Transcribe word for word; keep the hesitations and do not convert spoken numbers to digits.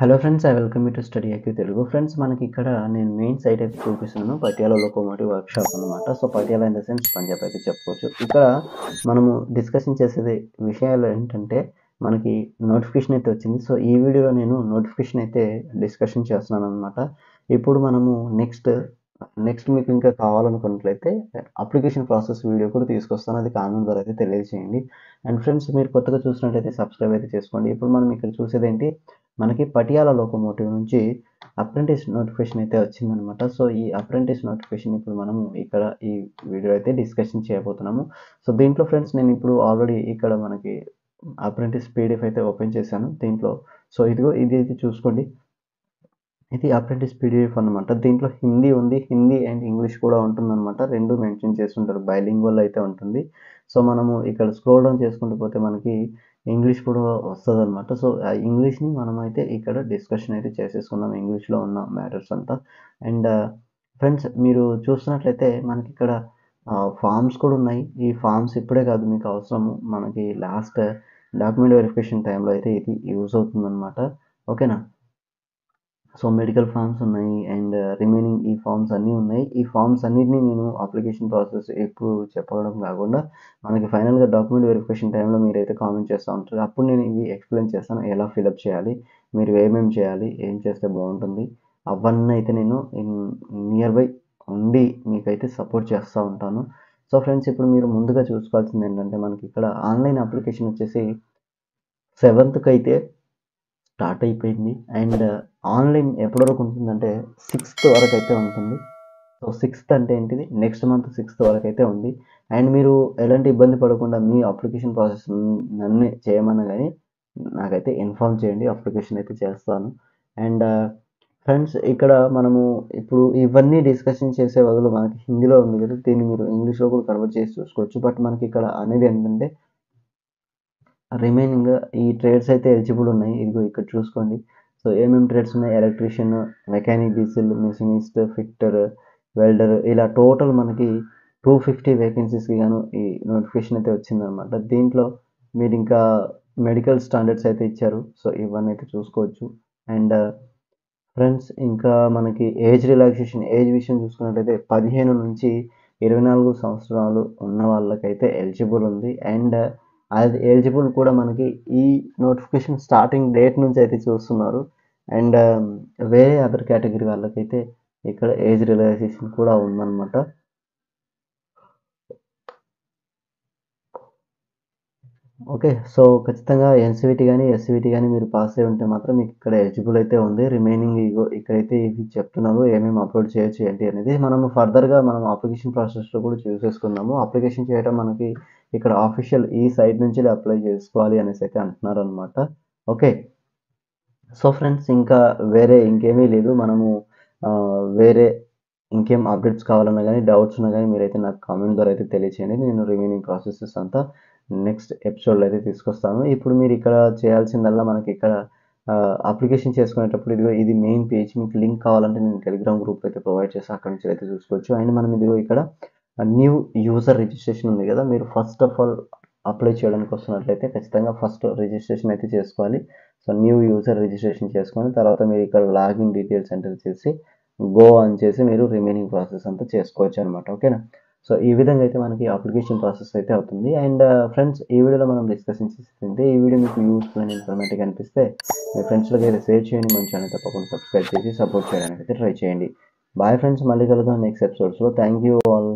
Hello friends, I welcome you to Study I Q Telugu. Friends, manaki ikkada nenu main site aiki chupistunnanu Patiala Locomotive WorkShop annamata. So Patiala in the sense Punjab aiki cheppochu. Ikkada manamu discussion chesedi vishayalu entante manaki notification aithe vachindi. So ee video lo nenu notification aithe discussion chestunnanu annamata. Ippudu manamu next next మీకు ఇంకా కావాలనుకున్నట్లయితే application process video కూడా తీసుకొస్తాను, అది comment ద్వారా అయితే తెలియజేయండి. And friends, మీరు కొత్తగా చూసినట్లయితే సబ్స్క్రైబ్ అయితే చేసుకోండి. ఇప్పుడు మనం ఇక్కడ చూసేది ఏంటి, మనకి పటియాల లోకోమోటివ్ నుంచి అప్రెంటిస్ నోటిఫికేషన్ అయితే వచ్చిందనమాట. సో ఈ అప్రెంటిస్ నోటిఫికేషన్ ఇప్పుడు మనము ఇక్కడ ఈ వీడియో అయితే డిస్కషన్ చేయబోతున్నాము. సో దీంట్లో ఫ్రెండ్స్, నేను ఇప్పుడు ఆల్రెడీ ఇక్కడ మనకి అప్రెంటిస్ పీడిఎఫ్ అయితే ఓపెన్ చేశాను దీంట్లో. సో ఇదిగో ఇది అయితే చూసుకోండి, ఇది అప్రెంటిస్ పీడిఎఫ్ అనమాట. దీంట్లో హిందీ ఉంది, హిందీ అండ్ ఇంగ్లీష్ కూడా ఉంటుందన్నమాట, రెండు మెన్షన్ చేస్తుంటారు, బైలింగ్వల్ అయితే ఉంటుంది. సో మనము ఇక్కడ స్క్రోల్ డౌన్ చేసుకుంటూ పోతే మనకి ఇంగ్లీష్ కూడా వస్తుంది అనమాట. సో ఆ ఇంగ్లీష్ని మనమైతే ఇక్కడ డిస్కషన్ అయితే చేసేసుకుందాం, ఇంగ్లీష్లో ఉన్న మ్యాటర్స్ అంతా. అండ్ ఫ్రెండ్స్, మీరు చూస్తున్నట్లయితే మనకి ఇక్కడ ఫామ్స్ కూడా ఉన్నాయి. ఈ ఫామ్స్ ఇప్పుడే కాదు మీకు అవసరము, మనకి లాస్ట్ డాక్యుమెంట్ వెరిఫికేషన్ టైంలో అయితే ఇది యూజ్ అవుతుందన్నమాట. ఓకేనా? సో మెడికల్ ఫామ్స్ ఉన్నాయి అండ్ రిమైనింగ్ ఈ ఫామ్స్ అన్నీ ఉన్నాయి. ఈ ఫామ్స్ అన్నిటినీ నేను అప్లికేషన్ ప్రాసెస్ ఎప్పుడు చెప్పడం కాకుండా మనకి ఫైనల్గా డాక్యుమెంట్ వెరిఫికేషన్ టైంలో మీరైతే కామెంట్ చేస్తూ ఉంటారు, అప్పుడు నేను ఇవి ఎక్స్ప్లెయిన్ చేస్తాను, ఎలా ఫిలప్ చేయాలి, మీరు ఏమేమి చేయాలి, ఏం చేస్తే బాగుంటుంది, అవన్నీ అయితే నేను నియర్ బై ఉండి మీకైతే సపోర్ట్ చేస్తూ ఉంటాను. సో ఫ్రెండ్స్, ఇప్పుడు మీరు ముందుగా చూసుకోవాల్సింది ఏంటంటే మనకి ఇక్కడ ఆన్లైన్ అప్లికేషన్ వచ్చేసి సెవెంత్కి అయితే స్టార్ట్ అయిపోయింది. అండ్ ఆన్లైన్ ఎప్పటివరకు ఉంటుందంటే సిక్స్త్ వరకు అయితే ఉంటుంది. సో సిక్స్త్ అంటే ఏంటిది, నెక్స్ట్ మంత్ సిక్స్త్ వరకు అయితే ఉంది. అండ్ మీరు ఎలాంటి ఇబ్బంది పడకుండా మీ అప్లికేషన్ ప్రాసెస్ నన్ను చేయమన్నా కానీ నాకైతే ఇన్ఫామ్ చేయండి, అప్లికేషన్ అయితే చేస్తాను. అండ్ ఫ్రెండ్స్, ఇక్కడ మనము ఇప్పుడు ఇవన్నీ డిస్కషన్ చేసే బదులు మనకి హిందీలో ఉంది కదా, దీన్ని మీరు ఇంగ్లీష్లో కూడా కన్వర్ట్ చేసి చూసుకోవచ్చు. బట్ మనకి ఇక్కడ అనేది ఏంటంటే రిమైనింగ్ ఈ ట్రేడ్స్ అయితే ఎలిజిబుల్ ఉన్నాయి, ఇదిగో ఇక్కడ చూసుకోండి. సో ఏమేమి ట్రేడ్స్ ఉన్నాయి, electrician, mechanic, diesel, machinist, fitter, welder, ఇలా టోటల్ మనకి టూ ఫిఫ్టీ వేకెన్సీస్కి గాను ఈ నోటిఫికేషన్ అయితే వచ్చిందనమాట. దీంట్లో మీరు ఇంకా మెడికల్ స్టాండర్డ్స్ అయితే ఇచ్చారు, సో ఇవన్నీ అయితే చూసుకోవచ్చు. అండ్ ఫ్రెండ్స్, ఇంకా మనకి ఏజ్ రిలాక్సేషన్, ఏజ్ విషయం చూసుకున్నట్లయితే పదిహేను నుంచి ఇరవై నాలుగు సంవత్సరాలు ఉన్న వాళ్ళకైతే ఎలిజిబుల్ ఉంది. అండ్ అది ఎలిజిబుల్ కూడా మనకి ఈ నోటిఫికేషన్ స్టార్టింగ్ డేట్ నుంచి అయితే చూస్తున్నారు. అండ్ వేరే అదర్ కేటగిరీ వాళ్ళకైతే ఇక్కడ ఏజ్ రిలాక్సేషన్ కూడా ఉందన్నమాట. ఓకే, సో ఖచ్చితంగా ఎన్సీవిటీ కానీ ఎస్సీవిటీ కానీ మీరు పాస్ అయి ఉంటే మాత్రం మీకు ఇక్కడ ఎలిజిబుల్ అయితే ఉంది. రిమైనింగ్ ఇక్కడైతే ఇవి చెప్తున్నారు, ఏమేమి అప్లోడ్ చేయొచ్చు ఏంటి అనేది మనము ఫర్దర్గా మనం అప్లికేషన్ ప్రాసెస్లో కూడా చూసేసుకుందాము. అప్లికేషన్ చేయడం మనకి ఇక్కడ ఆఫీషియల్ ఈ సైట్ నుంచి అప్లై చేసుకోవాలి అనేసి అయితే అంటున్నారు అనమాట. ఓకే, సో ఫ్రెండ్స్, ఇంకా వేరే ఇంకేమీ లేదు, మనము వేరే ఇంకేం అప్డేట్స్ కావాలన్నా కానీ డౌట్స్ ఉన్నా కానీ మీరైతే నాకు కామెంట్ ద్వారా అయితే తెలియచేయండి. నేను రిమైనింగ్ ప్రాసెసెస్ అంతా నెక్స్ట్ ఎపిసోడ్లో అయితే తీసుకొస్తాను. ఇప్పుడు మీరు ఇక్కడ చేయాల్సిందల్లా మనకి ఇక్కడ అప్లికేషన్ చేసుకునేటప్పుడు ఇదిగో ఇది మెయిన్ పేజ్, మీకు లింక్ కావాలంటే నేను టెలిగ్రామ్ గ్రూప్ అయితే ప్రొవైడ్ చేసి అక్కడి నుంచి అయితే చూసుకోవచ్చు. అండ్ మనం ఇదిగో ఇక్కడ న్యూ యూజర్ రిజిస్ట్రేషన్ ఉంది కదా, మీరు ఫస్ట్ ఆఫ్ ఆల్ అప్లై చేయడానికి వస్తున్నట్లయితే ఖచ్చితంగా ఫస్ట్ రిజిస్ట్రేషన్ అయితే చేసుకోవాలి. సో న్యూ యూజర్ రిజిస్ట్రేషన్ చేసుకొని తర్వాత మీరు ఇక్కడ లాగిన్ డీటెయిల్స్ ఎంటర్ చేసి గో అని చేసి మీరు రిమైనింగ్ ప్రాసెస్ అంతా చేసుకోవచ్చు అనమాట. ఓకేనా? సో ఈ విధంగా అయితే మనకి అప్లికేషన్ ప్రాసెస్ అయితే అవుతుంది. అండ్ ఫ్రెండ్స్, ఈ వీడియోలో మనం డిస్కషన్ చేసింది, ఈ వీడియో మీకు యూస్ఫుల్ అండ్ ఇన్ఫర్మేటివ్ అనిపిస్తే మీ ఫ్రెండ్స్లోకి అయితే షేర్ చేయండి, మన ఛానల్ తప్పకుండా సబ్స్క్రైబ్ చేసి సపోర్ట్ చేయడానికి అయితే ట్రై చేయండి. బాయ్ ఫ్రెండ్స్, మళ్ళీ కలుద్దాం నెక్స్ట్ ఎపిసోడ్స్లో. Thank you all.